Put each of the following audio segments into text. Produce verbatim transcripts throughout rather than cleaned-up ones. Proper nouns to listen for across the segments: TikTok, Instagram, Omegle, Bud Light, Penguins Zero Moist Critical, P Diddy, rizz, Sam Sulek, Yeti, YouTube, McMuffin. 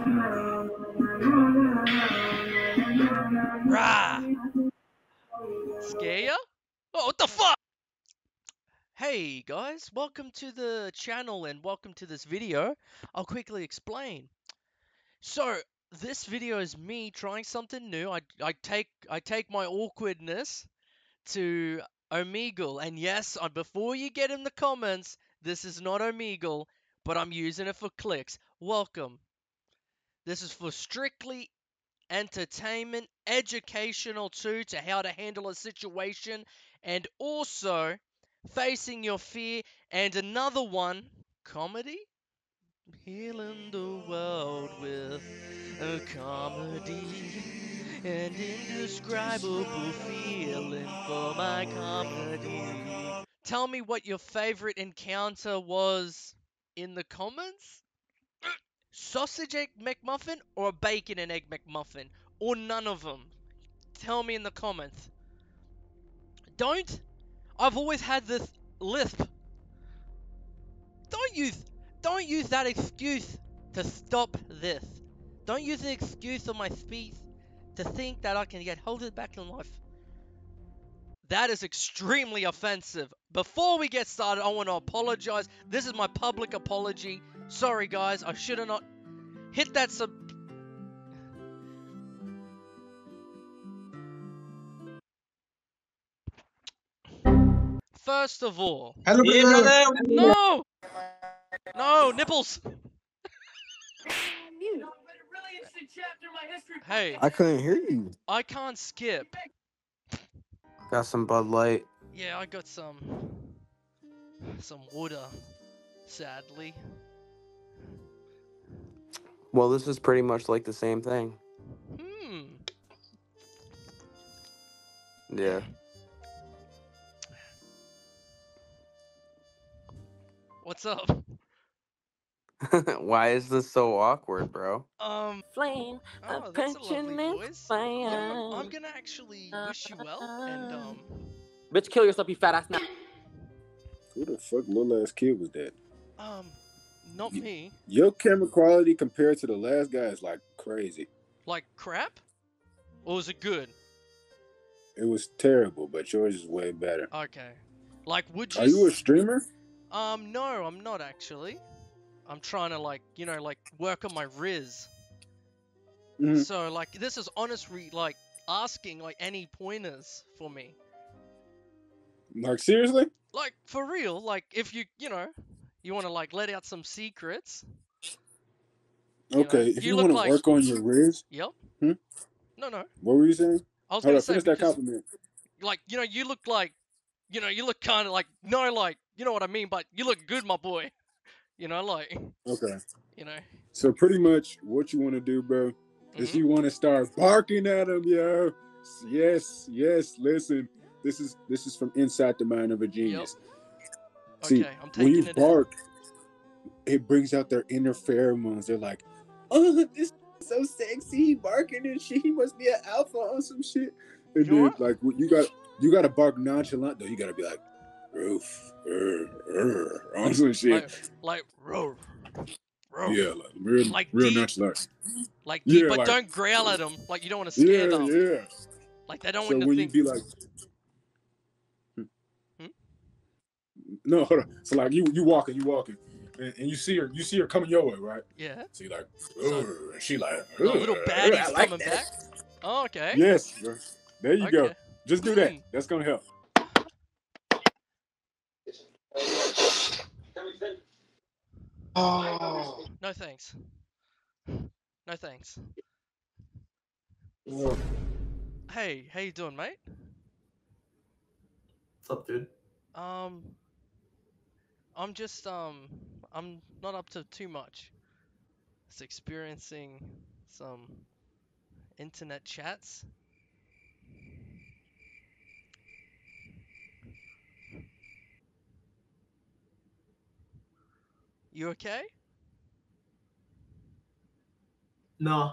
Rah! Scare ya? Oh, what the fuck? Hey guys, welcome to the channel and welcome to this video. I'll quickly explain. So, this video is me trying something new. I, I take I take my awkwardness to Omegle. And yes, before you get in the comments, this is not Omegle, but I'm using it for clicks. Welcome. This is for strictly entertainment, educational too, to how to handle a situation, and also facing your fear, and another one, comedy? Healing the world with a comedy, an indescribable feeling for my comedy. Tell me what your favorite encounter was in the comments? Sausage egg McMuffin or a bacon and egg McMuffin or none of them? Tell me in the comments. Don't. I've always had this lisp. Don't use don't use that excuse to stop this. Don't use the excuse of my speech to think that I can get held back in life. That is extremely offensive. Before we get started, I want to apologize. This is my public apology. Sorry guys, I should have not hit that sub. First of all, hello. No, no nipples. Hey, I couldn't hear you. I can't skip. Got some Bud Light. Yeah, I got some some water, sadly. Well, this is pretty much like the same thing. Hmm. Yeah. What's up? Why is this so awkward, bro? Um, flame, oh, that's a lovely voice. I'm, I'm gonna actually wish you well, and um... bitch, kill yourself, you fat ass now. Who the fuck little ass kid was that? Um, not y me. Your camera quality compared to the last guy is like crazy. Like crap? Or was it good? It was terrible, but yours is way better. Okay. Like, would you... Are you a streamer? Um, no, I'm not actually. I'm trying to, like, you know, like, work on my riz. Mm. So, like, this is honestly, like, asking, like, any pointers for me. Like, seriously? Like, for real. Like, if you, you know, you want to, like, let out some secrets. Okay, you know, if you, you want to like... work on your riz. Yep. Hmm? No, no. What were you saying? I was going to say, finish that compliment. Like, you know, you look like, you know, you look kind of like, no, like, you know what I mean, but you look good, my boy. You know, like, okay, you know, so pretty much what you want to do, bro, is mm-hmm. you want to start barking at him, yo. Yes, yes. Listen, this is this is from inside the mind of a genius. Yep. See, okay, I'm taking when you it bark, in. It brings out their inner pheromones. They're like, oh, this is so sexy, he barking and shit. He must be an alpha or some shit. And then, what? Like, you got you got to bark nonchalant though. You got to be like. Roof, er, er, on some shit. Like, like roof, roof. Yeah, like real, like real deep, natural. Like deep, yeah, but like, don't growl at them. Like you don't want to scare yeah, them. Yeah, like they don't so want to when think. You be like, hmm? Hmm? No, hold on. So like you, you walking, you walking, and, and you see her, you see her coming your way, right? Yeah. So you like, so, and she like, the little baddie's like coming that. Back. Oh, okay. Yes, bro. There you okay. go. Just do that. That's gonna help. Oh. No thanks. No thanks. Whoa. Hey, how you doing, mate? What's up, dude? Um, I'm just um, I'm not up to too much. Just experiencing some internet chats. You okay? No.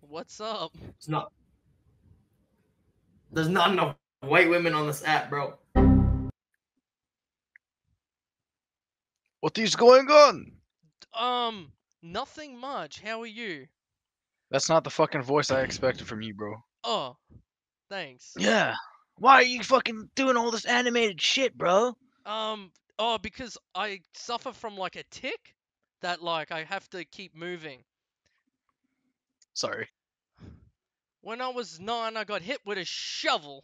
What's up? It's not. There's not enough white women on this app, bro. What is going on? Um, nothing much. How are you? That's not the fucking voice I expected from you, bro. Oh, thanks. Yeah. Why are you fucking doing all this animated shit, bro? Um, oh, because I suffer from, like, a tick that, like, I have to keep moving. Sorry. When I was nine, I got hit with a shovel.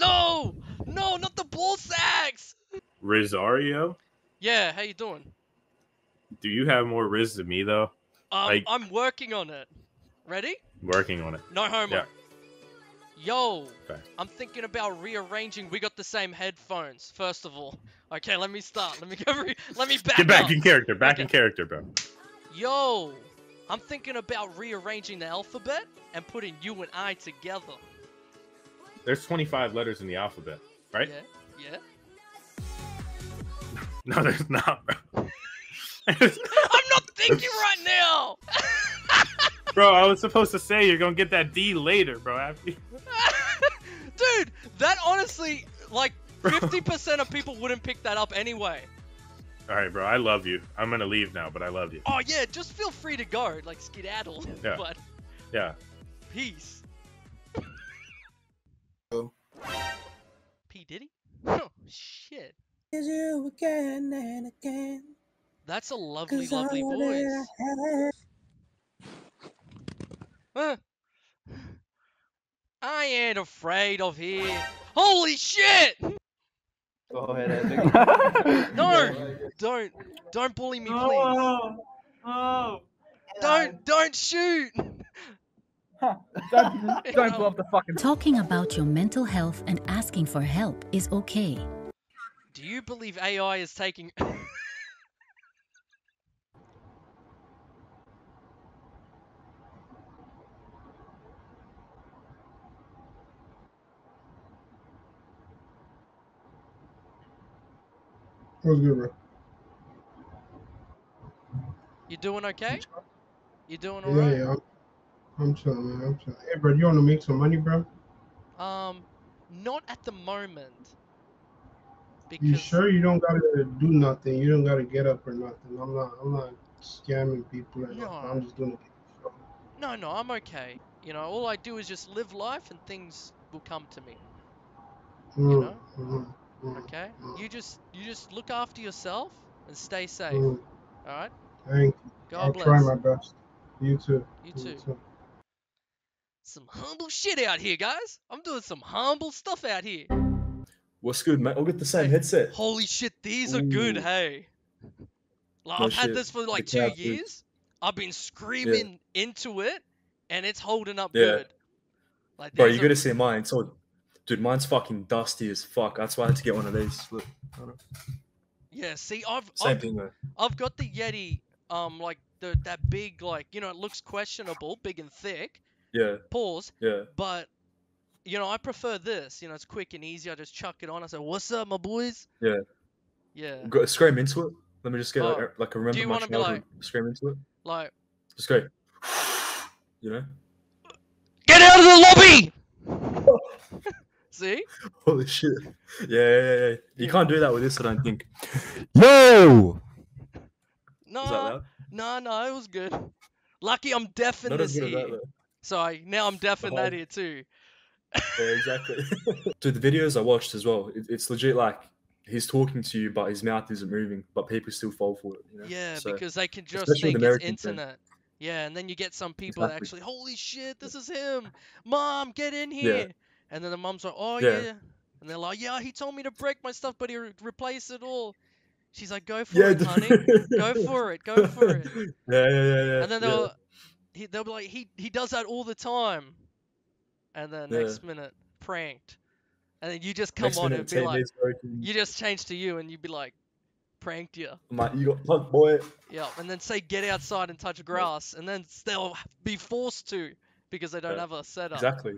No! No, not the ball sacks! Rosario? Yeah, how you doing? Do you have more Riz than me, though? Um, like, I'm working on it. Ready? Working on it. No homo. Yeah. Yo, okay. I'm thinking about rearranging. We got the same headphones, first of all. Okay, let me start. Let me go re Let me back Get back up. in character. Back okay. in character, bro. Yo, I'm thinking about rearranging the alphabet and putting you and I together. There's twenty-five letters in the alphabet, right? Yeah, yeah. No, there's not, bro. I'm not thinking right now. Bro, I was supposed to say you're gonna get that D later, bro. After you... Dude, that honestly, like, fifty percent of people wouldn't pick that up anyway. All right, bro. I love you. I'm gonna leave now, but I love you. Oh yeah, just feel free to go, like skedaddle. Yeah. But... yeah. Peace. Oh. P Diddy. Oh shit. You again and again. That's a lovely, lovely voice. Huh. I ain't afraid of here. Holy shit! Go ahead, Epic. No! Don't. Don't bully me, please. Oh, oh. Don't. Don't shoot! don't don't blow up the fucking... Talking about your mental health and asking for help is okay. Do you believe A I is taking... How's it going, bro? You doing okay? You doing alright? Yeah, yeah, I'm, I'm chilling, man. I'm chilling. Hey, bro, you want to make some money, bro? Um, not at the moment. Because... You sure you don't gotta do nothing? You don't gotta get up or nothing. I'm not. I'm not scamming people. Right no. Now. I'm just doing it. No, no, I'm okay. You know, all I do is just live life, and things will come to me. Mm, you know. Mm-hmm. Okay, you just you just look after yourself and stay safe. Mm. All right. Thank you. God I'll bless. Try my best. You too. You, you too. too. Some humble shit out here, guys. I'm doing some humble stuff out here. What's good, mate? I'll get the same hey, headset. Holy shit, these are Ooh. good. Hey, like, no I've shit. had this for like two years. I've been screaming yeah. into it, and it's holding up yeah. good. Like, bro, you gotta see mine. It's all... Dude, mine's fucking dusty as fuck. That's why I had to get one of these. Look. Yeah, see, I've Same I've, thing, though. I've got the Yeti, um, like the that big, like, you know, it looks questionable, big and thick. Yeah. Pause. Yeah. But, you know, I prefer this. You know, it's quick and easy. I just chuck it on. I say, "What's up, my boys?" Yeah. Yeah. Go, scream into it. Let me just get oh. like, like a remember. Do you want to be like scream into it? Like. Just go. You know. Get out of the lobby. See? Holy shit. Yeah, yeah, yeah. You yeah. can't do that with this, I don't think. Yo! No, no, no, it was good. Lucky I'm deaf in Not this ear. That, so I, now I'm deaf the in whole... that ear too. Yeah, exactly. Dude, the videos I watched as well, it, it's legit like he's talking to you, but his mouth isn't moving, but people still fall for it. You know? Yeah, so, because they can just think it's internet. Thing. Yeah, and then you get some people exactly. that actually, holy shit, this is him. Mom, get in here. Yeah. And then the mom's like, oh, yeah. yeah. And they're like, yeah, he told me to break my stuff, but he re replaced it all. She's like, go for yeah, it, honey. Go for it. Go for it. Yeah, yeah, yeah. yeah. And then they'll, yeah. he, they'll be like, he, he does that all the time. And then yeah. next minute, pranked. And then you just come next on minute, and be like, you just change to you and you'd be like, pranked you. Mate, you got plugged, boy. Yeah, and then say, get outside and touch grass. And then they'll be forced to because they don't yeah. have a setup. Exactly.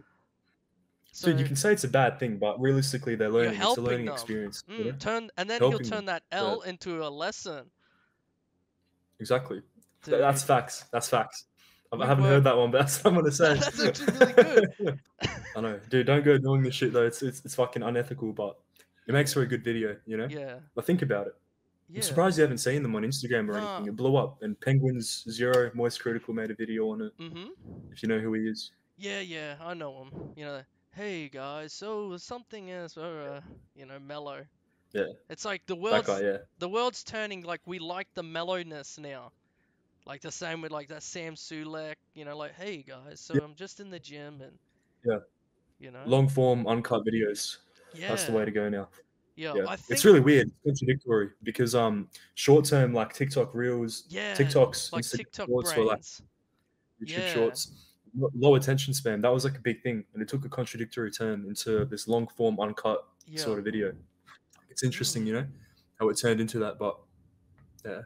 So Dude, you can say it's a bad thing, but realistically, they're learning. It's a learning them. experience. Mm, you know? Turn and then helping he'll turn that L yeah. into a lesson. Exactly. Dude. That's facts. That's facts. I haven't work. heard that one, but that's what I'm gonna say. That's actually really good. I know. Dude, don't go doing this shit though. It's it's it's fucking unethical, but It makes for a good video, you know? Yeah. But think about it. Yeah. I'm surprised you haven't seen them on Instagram or anything. Uh, it blew up, and Penguins Zero Moist Critical made a video on it. Mm-hmm. If you know who he is. Yeah, yeah, I know him. You know, hey guys, so something is, uh, you know, mellow. Yeah. It's like the world's guy, yeah. the world's turning like we like the mellowness now. Like the same with like that Sam Sulek, you know, like hey guys, so yeah. I'm just in the gym and yeah, you know, long form uncut videos. Yeah. That's the way to go now. Yeah, yeah. I think it's really weird, it's contradictory because um, short term like TikTok reels, yeah, TikToks, like Instagram TikTok shorts, were, like YouTube yeah. shorts, low attention span. That was like a big thing, and it took a contradictory turn into this long form uncut yeah. sort of video. It's interesting, mm. you know, how it turned into that. But yeah.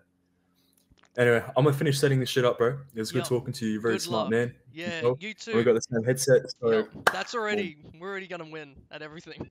Anyway, I'm gonna finish setting this shit up, bro. It was yep. good talking to you. You're very good smart, luck. man. Yeah, you, know? you too. And we got the same headset, so yep. that's already. We're already gonna win at everything.